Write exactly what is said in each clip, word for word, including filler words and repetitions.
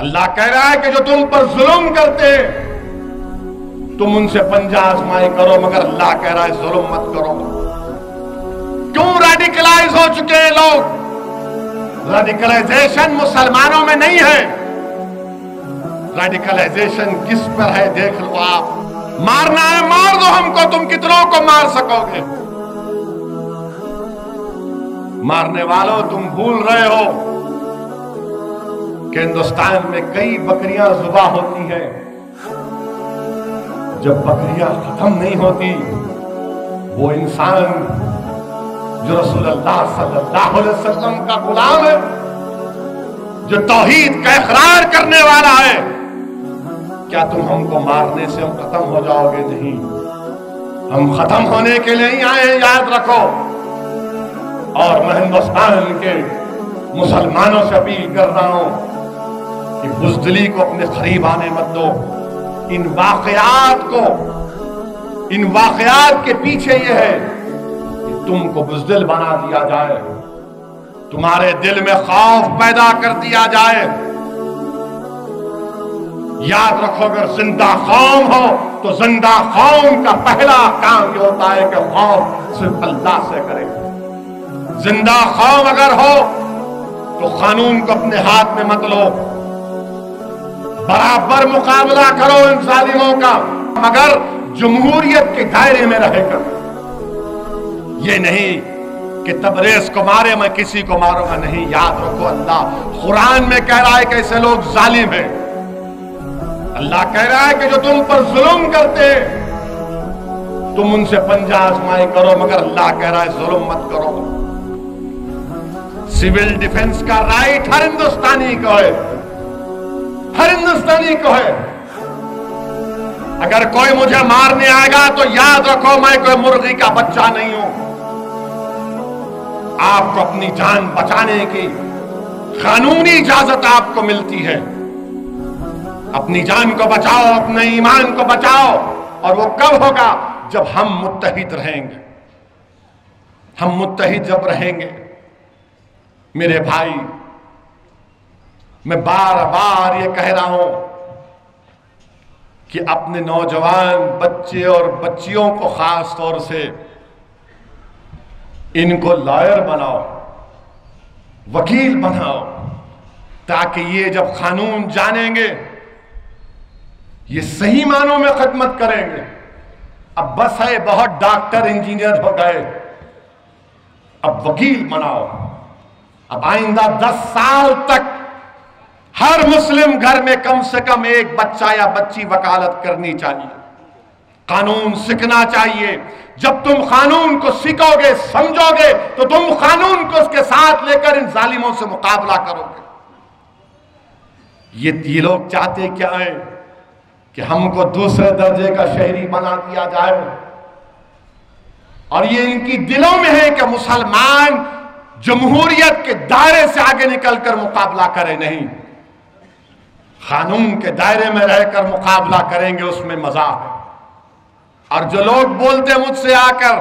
अल्लाह कह रहा है कि जो तुम पर जुल्म करते तुम उनसे पंजा आजमाई करो, मगर अल्लाह कह रहा है जुल्म मत करो। क्यों रेडिकलाइज हो चुके हैं लोग? रेडिकलाइजेशन मुसलमानों में नहीं है, रेडिकलाइजेशन किस पर है देख लो आप। मारना है मार दो हमको, तुम कितनों को मार सकोगे? मारने वालों तुम भूल रहे हो कि हिंदुस्तान में कई बकरियां जुबा होती है। जब बकरियां खत्म नहीं होती वो इंसान जो रसूलुल्लाह सल्लल्लाहु अलैहि वसल्लम का गुलाम है, जो तौहीद का इकरार करने वाला है, क्या तुम हमको मारने से हम खत्म हो जाओगे? नहीं, हम खत्म होने के लिए ही आए हैं, याद रखो। और मैं हिंदुस्तान के मुसलमानों से अपील कर रहा हूं कि बुजदली को अपने करीब आने मत दो। इन वाकयात को, इन वाकयात के पीछे यह है कि तुमको बुजदिल बना दिया जाए, तुम्हारे दिल में खौफ पैदा कर दिया जाए। याद रखो, अगर जिंदा कौम हो तो जिंदा कौम का पहला काम यह होता है कि खौफ सिर्फ अल्लाह से करे। जिंदा कौम अगर हो तो कानून को अपने हाथ में मत लो, बराबर मुकाबला करो इन जालिमों का, मगर जमहूरियत के दायरे में रहकर। ये नहीं कि तबरेज को मारे मैं किसी को मारूंगा, नहीं। याद रखो, अल्लाह कुरान में कह रहा है कि ऐसे लोग जालिम हैं। अल्लाह कह रहा है कि जो तुम पर जुल्म करते तुम उनसे पंजा आजमाई करो, मगर अल्लाह कह रहा है जुल्म मत करो। सिविल डिफेंस का राइट हर हिंदुस्तानी को है, हर हिंदुस्तानी को है। अगर कोई मुझे मारने आएगा तो याद रखो मैं कोई मुर्गी का बच्चा नहीं हूं। आपको अपनी जान बचाने की कानूनी इजाजत आपको मिलती है। अपनी जान को बचाओ, अपने ईमान को बचाओ। और वो कब होगा? जब हम मुत्तहिद रहेंगे। हम मुत्तहिद जब रहेंगे मेरे भाई, मैं बार बार ये कह रहा हूं कि अपने नौजवान बच्चे और बच्चियों को खास तौर से इनको लॉयर बनाओ, वकील बनाओ, ताकि ये जब कानून जानेंगे ये सही मानों में खिदमत करेंगे। अब बस है, बहुत डॉक्टर इंजीनियर हो गए, अब वकील बनाओ। अब आइंदा दस साल तक हर मुस्लिम घर में कम से कम एक बच्चा या बच्ची वकालत करनी चाहिए। कानून सीखना चाहिए। जब तुम कानून को सीखोगे, समझोगे, तो तुम कानून को उसके साथ लेकर इन जालिमों से मुकाबला करोगे। ये ये लोग चाहते क्या है कि हमको दूसरे दर्जे का शहरी बना दिया जाए। और ये इनकी दिलों में है कि मुसलमान जमहूरियत के दायरे से आगे निकलकर मुकाबला करे, नहीं, कानून के दायरे में रहकर मुकाबला करेंगे, उसमें मजा है। और जो लोग बोलते मुझसे आकर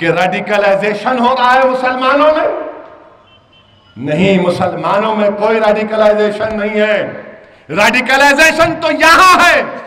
कि रेडिकलाइजेशन हो रहा है मुसलमानों में, नहीं, मुसलमानों में कोई रेडिकलाइजेशन नहीं है। रेडिकलाइजेशन तो यहां है